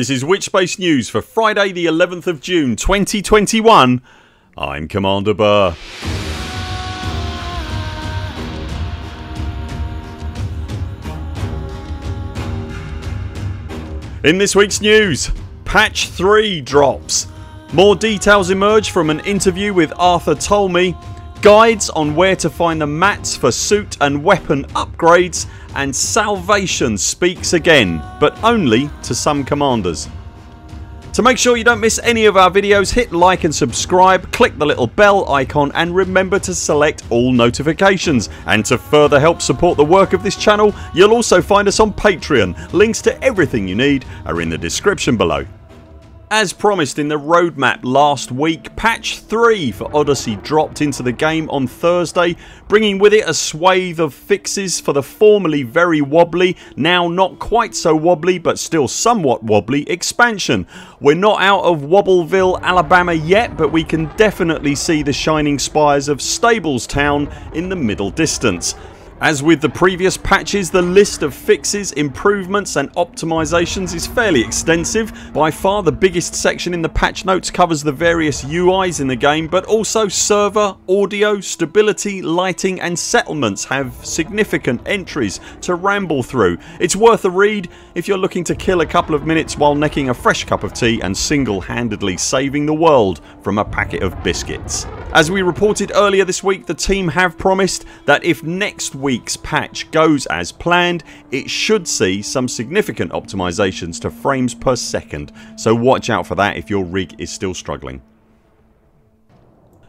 This is Witchspace News for Friday the 11th of June 2021. I'm Commander Burr. In this weeks news, Patch 3 drops. More details emerge from an interview with Arthur Tolmie, guides on where to find the mats for suit and weapon upgrades, and Salvation speaks again, but only to some commanders. To make sure you don't miss any of our videos, hit like and subscribe, click the little bell icon and remember to select all notifications. And to further help support the work of this channel you'll also find us on Patreon. Links to everything you need are in the description below. As promised in the roadmap last week, Patch 3 for Odyssey dropped into the game on Thursday, bringing with it a swathe of fixes for the formerly very wobbly, now not quite so wobbly but still somewhat wobbly expansion. We're not out of Wobbleville, Alabama yet, but we can definitely see the shining spires of Stables Town in the middle distance. As with the previous patches, the list of fixes, improvements and optimisations is fairly extensive. By far the biggest section in the patch notes covers the various UIs in the game, but also server, audio, stability, lighting and settlements have significant entries to ramble through. It's worth a read if you're looking to kill a couple of minutes while necking a fresh cup of tea and single-handedly saving the world from a packet of biscuits. As we reported earlier this week, the team have promised that if next week's patch goes as planned it should see some significant optimisations to frames per second, so watch out for that if your rig is still struggling.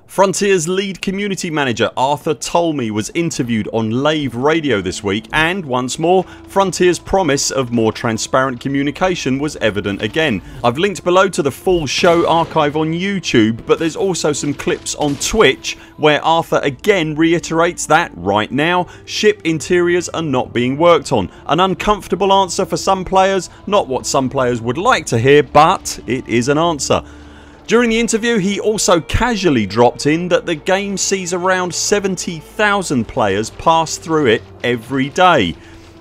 Frontier's lead community manager Arthur Tolmie was interviewed on Lave Radio this week and, once more, Frontier's promise of more transparent communication was evident again. I've linked below to the full show archive on YouTube, but there's also some clips on Twitch where Arthur again reiterates that, right now, ship interiors are not being worked on. An uncomfortable answer for some players, not what some players would like to hear, but it is an answer. During the interview he also casually dropped in that the game sees around 70,000 players pass through it every day.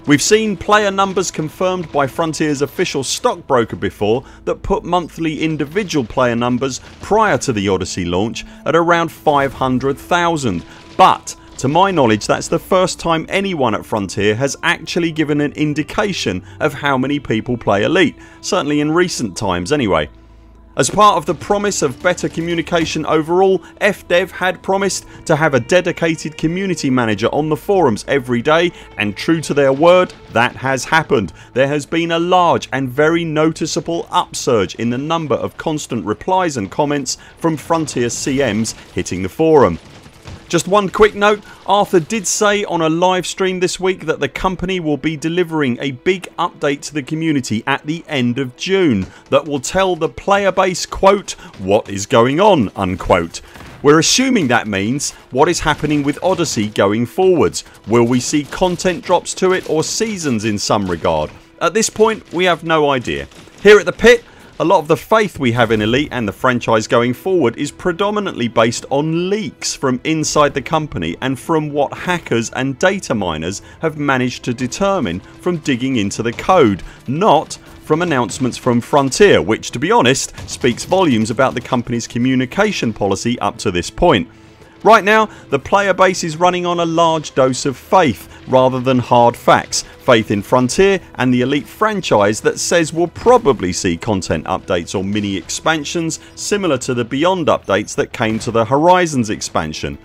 We've seen player numbers confirmed by Frontier's official stockbroker before that put monthly individual player numbers prior to the Odyssey launch at around 500,000, but to my knowledge that's the first time anyone at Frontier has actually given an indication of how many people play Elite, certainly in recent times anyway. As part of the promise of better communication overall, FDev had promised to have a dedicated community manager on the forums every day, and true to their word that has happened. There has been a large and very noticeable upsurge in the number of constant replies and comments from Frontier CMs hitting the forum. Just one quick note, Arthur did say on a live stream this week that the company will be delivering a big update to the community at the end of June that will tell the player base quote what is going on unquote. We're assuming that means what is happening with Odyssey going forwards. Will we see content drops to it or seasons in some regard? At this point we have no idea. Here at the Pit a lot of the faith we have in Elite and the franchise going forward is predominantly based on leaks from inside the company and from what hackers and data miners have managed to determine from digging into the code, not from announcements from Frontier, which to be honest speaks volumes about the company's communication policy up to this point. Right now the player base is running on a large dose of faith rather than hard facts. Faith in Frontier and the Elite franchise that says we'll probably see content updates or mini expansions similar to the Beyond updates that came to the Horizons expansion.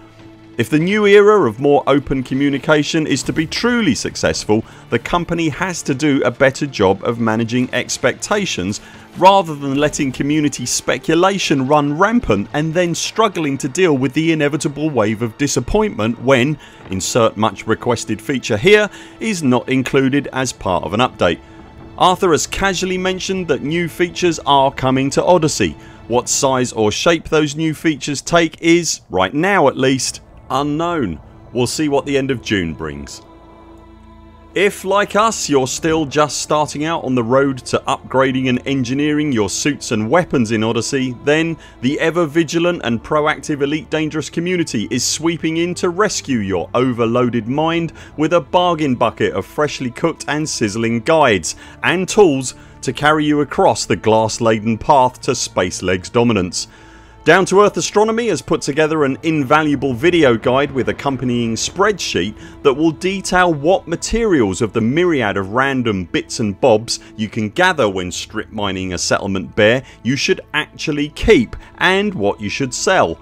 If the new era of more open communication is to be truly successful the company has to do a better job of managing expectations rather than letting community speculation run rampant and then struggling to deal with the inevitable wave of disappointment when insert much requested feature here is not included as part of an update. Arthur has casually mentioned that new features are coming to Odyssey. What size or shape those new features take is, right now at least, unknown. We'll see what the end of June brings. If, like us, you're still just starting out on the road to upgrading and engineering your suits and weapons in Odyssey, then the ever vigilant and proactive Elite Dangerous community is sweeping in to rescue your overloaded mind with a bargain bucket of freshly cooked and sizzling guides and tools to carry you across the glass-laden path to Space Leg's dominance. Down to Earth Astronomy has put together an invaluable video guide with accompanying spreadsheet that will detail what materials of the myriad of random bits and bobs you can gather when strip mining a settlement bare you should actually keep and what you should sell.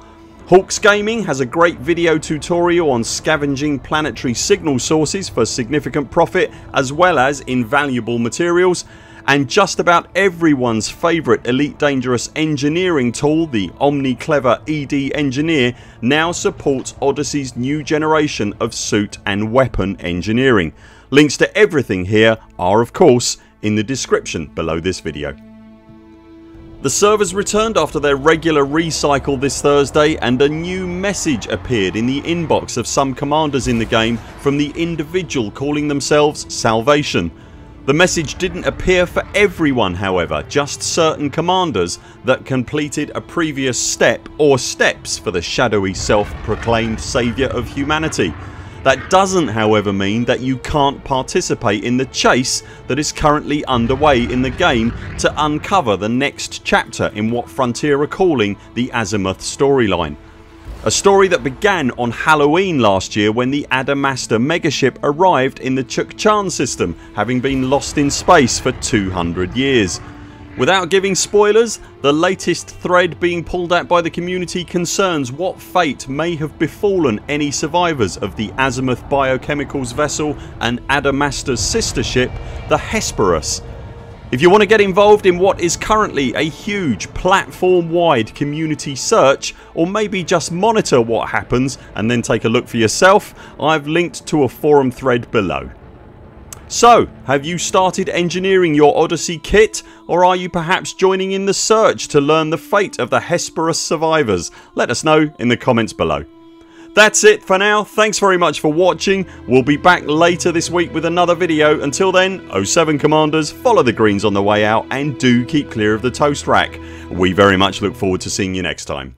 Hawkes Gaming has a great video tutorial on scavenging planetary signal sources for significant profit as well as invaluable materials, and just about everyone's favourite Elite Dangerous engineering tool, the Omni Clever ED Engineer, now supports Odyssey's new generation of suit and weapon engineering. Links to everything here are of course in the description below this video. The servers returned after their regular recycle this Thursday and a new message appeared in the inbox of some commanders in the game from the individual calling themselves Salvation. The message didn't appear for everyone however, just certain commanders that completed a previous step or steps for the shadowy self-proclaimed saviour of humanity. That doesn't however mean that you can't participate in the chase that is currently underway in the game to uncover the next chapter in what Frontier are calling the Azimuth storyline. A story that began on Halloween last year when the Adamastor megaship arrived in the Chukchan system, having been lost in space for 200 years. Without giving spoilers, the latest thread being pulled at by the community concerns what fate may have befallen any survivors of the Azimuth Biochemicals vessel and Adamastor's sister ship, the Hesperus. If you want to get involved in what is currently a huge platform-wide community search, or maybe just monitor what happens and then take a look for yourself, I've linked to a forum thread below. So have you started engineering your Odyssey kit, or are you perhaps joining in the search to learn the fate of the Hesperus survivors? Let us know in the comments below. That's it for now. Thanks very much for watching. We'll be back later this week with another video. Until then, 07 Commanders, follow the greens on the way out and do keep clear of the toast rack. We very much look forward to seeing you next time.